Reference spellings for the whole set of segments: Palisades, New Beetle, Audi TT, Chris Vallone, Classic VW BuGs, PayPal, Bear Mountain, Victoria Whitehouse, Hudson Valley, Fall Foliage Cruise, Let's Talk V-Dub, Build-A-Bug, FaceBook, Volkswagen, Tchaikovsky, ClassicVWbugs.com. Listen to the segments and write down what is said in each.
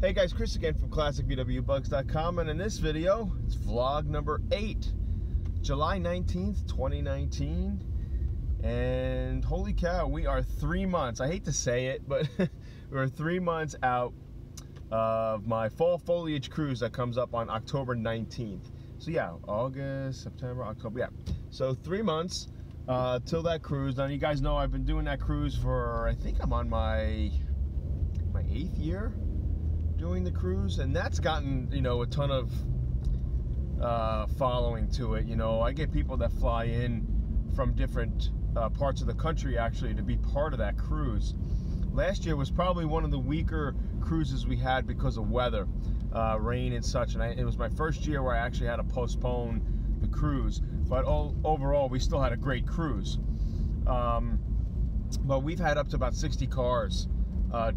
Hey guys, Chris again from ClassicVWbugs.com, and in this video, it's vlog number 8, July 19th, 2019, and holy cow, we are 3 months, I hate to say it, but we're 3 months out of my Fall Foliage Cruise that comes up on October 19th. So yeah, August, September, October, yeah. So 3 months till that cruise. Now you guys know I've been doing that cruise for, I think I'm on my 8th year doing the cruise, and that's gotten, you know, a ton of following to it. You know, I get people that fly in from different parts of the country actually to be part of that cruise. Last year was probably one of the weaker cruises we had because of weather, rain and such, and it was my first year where I actually had to postpone the cruise, but overall we still had a great cruise. But we've had up to about 60 cars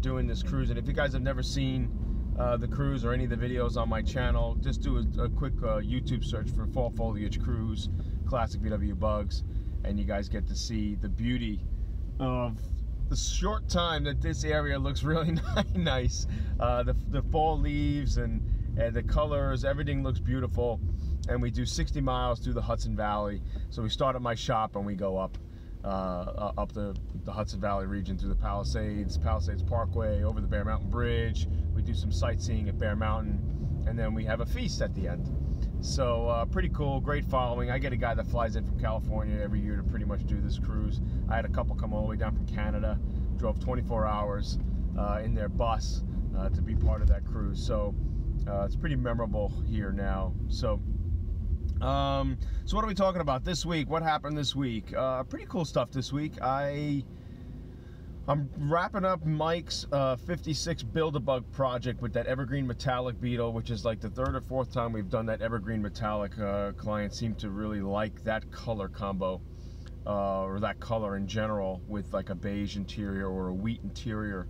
doing this cruise, and if you guys have never seen the cruise or any of the videos on my channel, just do a quick YouTube search for Fall Foliage Cruise, Classic VW Bugs, and you guys get to see the beauty of the short time that this area looks really nice. The fall leaves and the colors, everything looks beautiful. And we do 60 miles through the Hudson Valley. So we start at my shop and we go up the Hudson Valley region through the Palisades Parkway, over the Bear Mountain Bridge. We do some sightseeing at Bear Mountain, and then we have a feast at the end. So pretty cool, great following. I get a guy that flies in from California every year to pretty much do this cruise. I had a couple come all the way down from Canada, drove 24 hours in their bus to be part of that cruise. So it's pretty memorable here now. So what are we talking about this week? What happened this week? Pretty cool stuff this week. I'm wrapping up Mike's 56 Build-A-Bug project with that evergreen metallic beetle, which is like the third or fourth time we've done that evergreen metallic. Clients seem to really like that color combo, or that color in general, with like a beige interior or a wheat interior,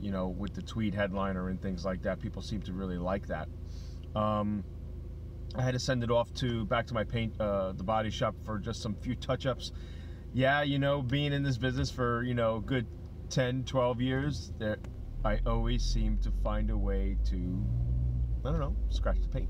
you know, with the tweed headliner and things like that. People seem to really like that. I had to send it off back to my paint, the body shop, for just some few touch-ups. Yeah, you know, being in this business for, you know, a good 10, 12 years, I always seem to find a way to, I don't know, scratch the paint.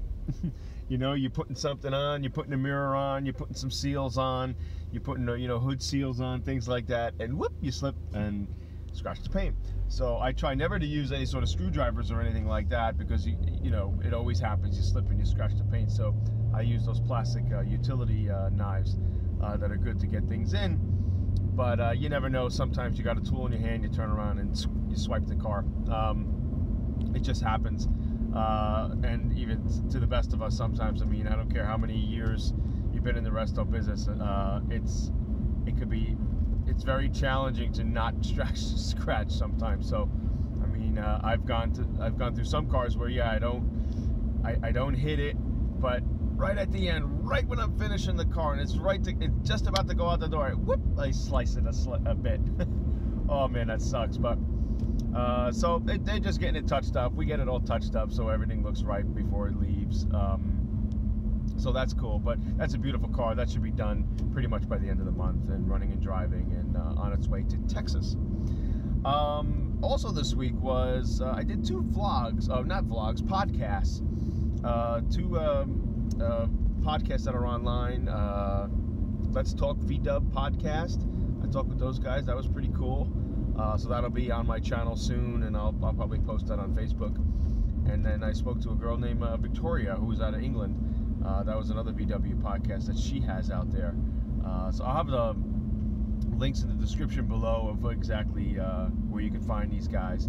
You know, you're putting something on, you're putting a mirror on, you're putting some seals on, you're putting, you know, hood seals on, things like that, and whoop, you slip and scratch the paint. So I try never to use any sort of screwdrivers or anything like that, because you know, it always happens, you slip and you scratch the paint. So I use those plastic utility knives that are good to get things in, but you never know. Sometimes you got a tool in your hand, you turn around and you swipe the car. It just happens, and even to the best of us sometimes. I mean, I don't care how many years you've been in the resto business, it's very challenging to not scratch sometimes. So, I mean, I've gone through some cars where, yeah, I don't hit it, but right at the end, right when I'm finishing the car and it's just about to go out the door, whoop, I slice it a bit. Oh man, that sucks. But so they're just getting it touched up. We get it all touched up so everything looks right before it leaves. So that's cool, but that's a beautiful car. That should be done pretty much by the end of the month and running and driving and on its way to Texas. Also this week was, I did two vlogs, not vlogs, podcasts. Two podcasts that are online. Let's Talk V-Dub podcast. I talked with those guys. That was pretty cool. So that'll be on my channel soon, and I'll probably post that on Facebook. And then I spoke to a girl named Victoria, who's out of England. That was another VW podcast that she has out there. So I'll have the links in the description below of exactly where you can find these guys.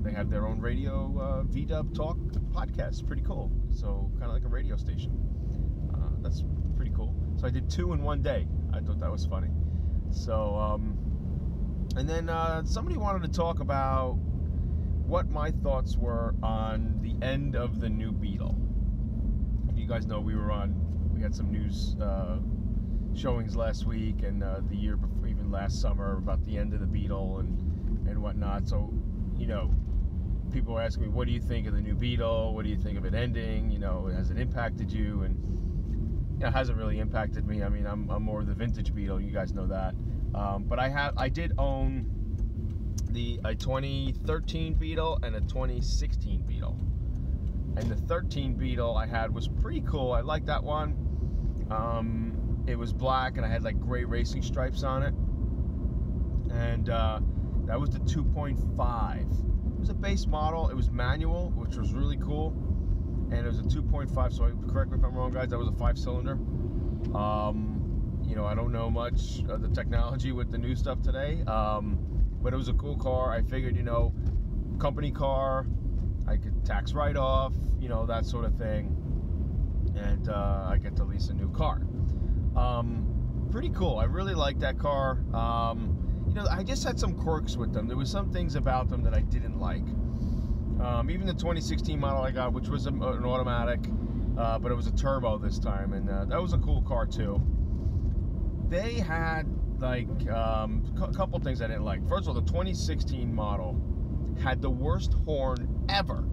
They have their own radio VW Talk podcast. Pretty cool. So kind of like a radio station. That's pretty cool. So I did two in one day. I thought that was funny. So, and then somebody wanted to talk about what my thoughts were on the end of the new Beetle. You guys know we had some news showings last week, and the year before, even last summer, about the end of the Beetle and whatnot. So, you know, people were asking me, what do you think of the new Beetle? What do you think of it ending? You know, has it impacted you? And it hasn't really impacted me. I mean, I'm more of the vintage Beetle. You guys know that. But I did own a 2013 Beetle and a 2016 Beetle. And the 13 Beetle I had was pretty cool. I liked that one. It was black and I had like gray racing stripes on it. And that was the 2.5. It was a base model. It was manual, which was really cool. And it was a 2.5, so correct me if I'm wrong, guys, that was a 5-cylinder. You know, I don't know much of the technology with the new stuff today, but it was a cool car. I figured, you know, company car, I could tax write off, you know, that sort of thing. And I get to lease a new car. Pretty cool. I really like that car. You know, I just had some quirks with them. There was some things about them that I didn't like. Even the 2016 model I got, which was an automatic, but it was a turbo this time, and that was a cool car too. They had like a couple things I didn't like. First of all, the 2016 model had the worst horn ever.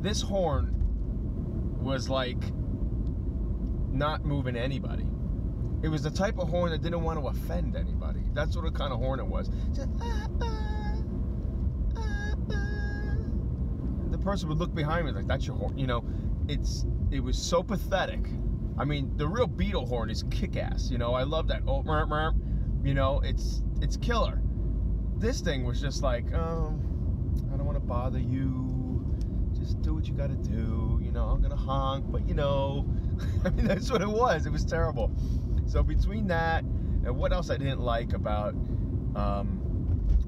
This horn was like not moving anybody. It was the type of horn that didn't want to offend anybody. That's sort of kind of horn it was. Just, the person would look behind me like, that's your horn. You know, it was so pathetic. I mean, the real Beetle horn is kick-ass. You know, I love that. Oh, you know, it's killer. This thing was just like, I don't want to bother you. Just do what you got to do. You know, I'm gonna honk, but you know, I mean, that's what it was. It was terrible. So between that and what else I didn't like about, all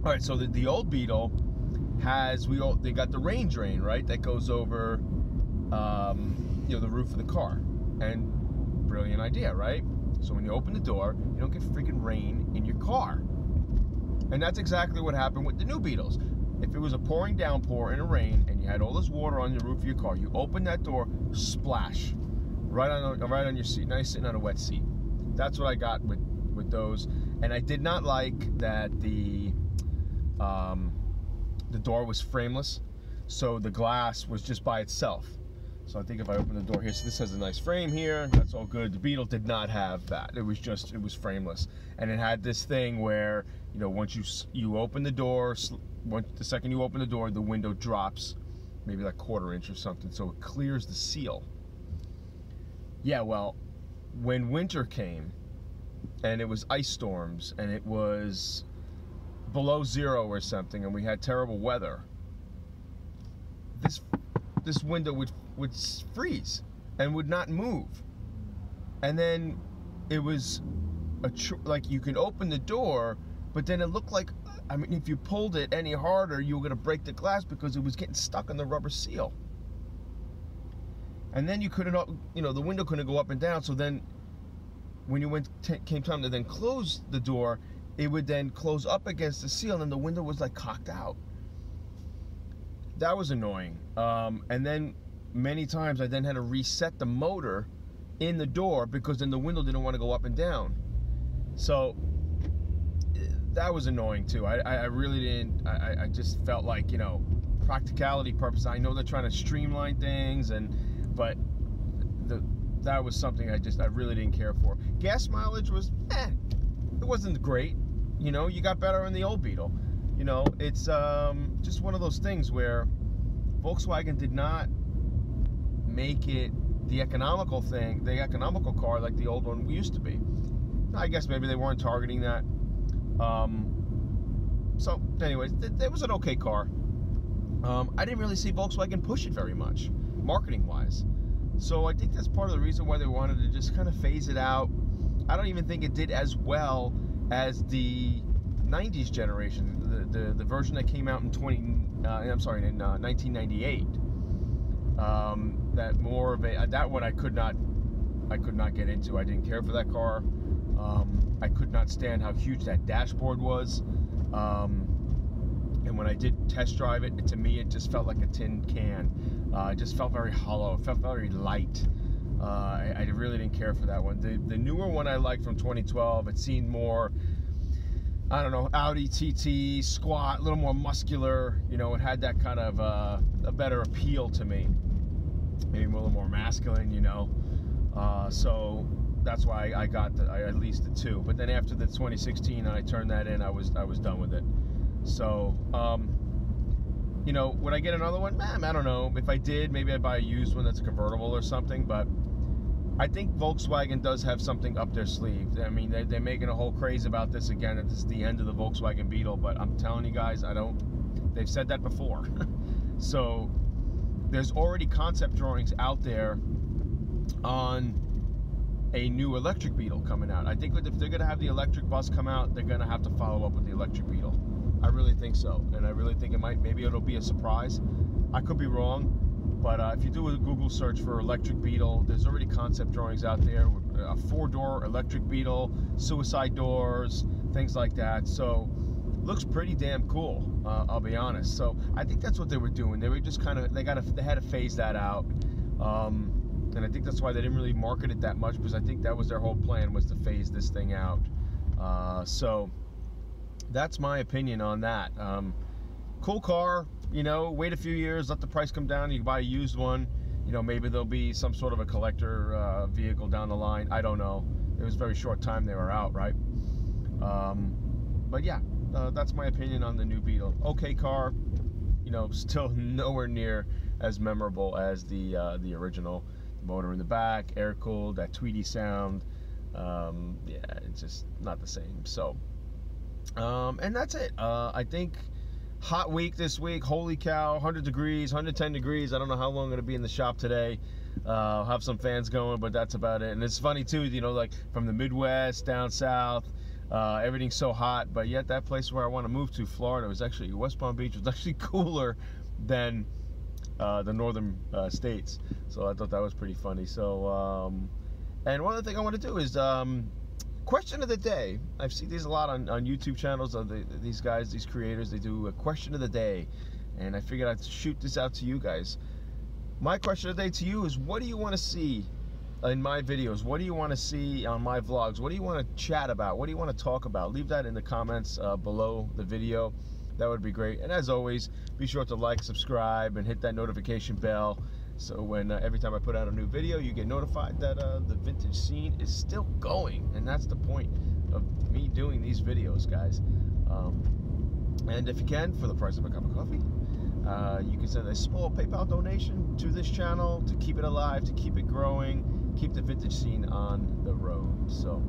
right, so the old Beetle has, they got the rain drain, right? That goes over, you know, the roof of the car. And brilliant idea, right? So when you open the door, you don't get freaking rain in your car. And that's exactly what happened with the new Beetles. If it was a pouring downpour in a rain and you had all this water on the roof of your car, you open that door, splash. Right on your seat. Now you're sitting on a wet seat. That's what I got with those. And I did not like that the door was frameless, so the glass was just by itself. So I think if I open the door here, so this has a nice frame here, that's all good. The Beetle did not have that. It was just, it was frameless. And it had this thing where, you know, once you open the door, the second you open the door, the window drops maybe like 1/4 inch or something, so it clears the seal. Yeah, well, when winter came and it was ice storms and it was below zero or something and we had terrible weather, this window would freeze and would not move. And then it was like you could open the door, but then it looked like, I mean, if you pulled it any harder, you were gonna break the glass because it was getting stuck on the rubber seal. And then you couldn't, you know, the window couldn't go up and down. So then when you came time to then close the door, it would then close up against the seal and the window was like cocked out. That was annoying. And then many times I then had to reset the motor in the door because then the window didn't want to go up and down. So that was annoying too. I really didn't, I just felt like, you know, practicality purpose, I know they're trying to streamline things, but that was something I really didn't care for. Gas mileage was, it wasn't great. You know, you got better in the old Beetle. You know, it's just one of those things where Volkswagen did not make it the economical car like the old one used to be. I guess maybe they weren't targeting that. So anyways, it was an okay car. I didn't really see Volkswagen push it very much, marketing-wise. So I think that's part of the reason why they wanted to just kind of phase it out. I don't even think it did as well as the 90s generation, the version that came out in 1998. That one I could not get into. I didn't care for that car. I could not stand how huge that dashboard was. And when I did test drive it, to me, it just felt like a tin can. It just felt very hollow. It felt very light. I really didn't care for that one. The newer one I liked from 2012, it seemed more, I don't know, Audi TT, squat, a little more muscular. You know, it had that kind of a better appeal to me. Maybe a little more masculine, you know. So that's why I got the, I leased the two. But then after the 2016, I turned that in. I was done with it. So, you know, would I get another one? I don't know. If I did, maybe I'd buy a used one that's a convertible or something. But I think Volkswagen does have something up their sleeve. I mean, they're making a whole craze about this again. It's the end of the Volkswagen Beetle, but I'm telling you guys, I don't. They've said that before. So there's already concept drawings out there on a new electric Beetle coming out. I think if they're going to have the electric bus come out, they're going to have to follow up with the electric Beetle. I really think so, and I really think it might. Maybe it'll be a surprise. I could be wrong, but if you do a Google search for electric Beetle, there's already concept drawings out there. A four-door electric Beetle, suicide doors, things like that. So, looks pretty damn cool. I'll be honest. So, I think that's what they were doing. They were just kind of they had to phase that out, and I think that's why they didn't really market it that much, because I think that was their whole plan, was to phase this thing out. So. That's my opinion on that. Cool car, you know, wait a few years, let the price come down, you can buy a used one, you know, maybe there'll be some sort of a collector vehicle down the line. I don't know. It was a very short time they were out, right? But yeah, that's my opinion on the new Beetle. Okay car, you know, still nowhere near as memorable as the original. The motor in the back, air-cooled, that Tweety sound. Yeah, it's just not the same. So. And that's it. I think hot week this week. Holy cow, 100 degrees, 110 degrees. I don't know how long I'm going to be in the shop today. I'll have some fans going, but that's about it. And it's funny, too, you know, like from the Midwest down south, everything's so hot. But yet that place where I want to move to, Florida, was actually West Palm Beach, was actually cooler than the northern states. So I thought that was pretty funny. So, and one other thing I want to do is... question of the day. I've seen these a lot on YouTube channels. These guys, these creators, they do a question of the day. And I figured I'd shoot this out to you guys. My question of the day to you is, what do you want to see in my videos? What do you want to see on my vlogs? What do you want to chat about? What do you want to talk about? Leave that in the comments below the video. That would be great. And as always, be sure to like, subscribe, and hit that notification bell. So when every time I put out a new video, you get notified that the vintage scene is still going. And that's the point of me doing these videos, guys. And if you can, for the price of a cup of coffee, you can send a small PayPal donation to this channel to keep it alive, to keep it growing, keep the vintage scene on the road. So,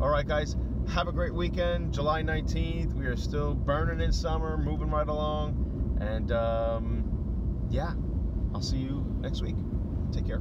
all right, guys, have a great weekend. July 19th, we are still burning in summer, moving right along. And, yeah. I'll see you next week. Take care.